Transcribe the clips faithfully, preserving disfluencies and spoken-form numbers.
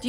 Do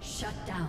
Shut down.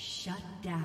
Shut down.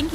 Thank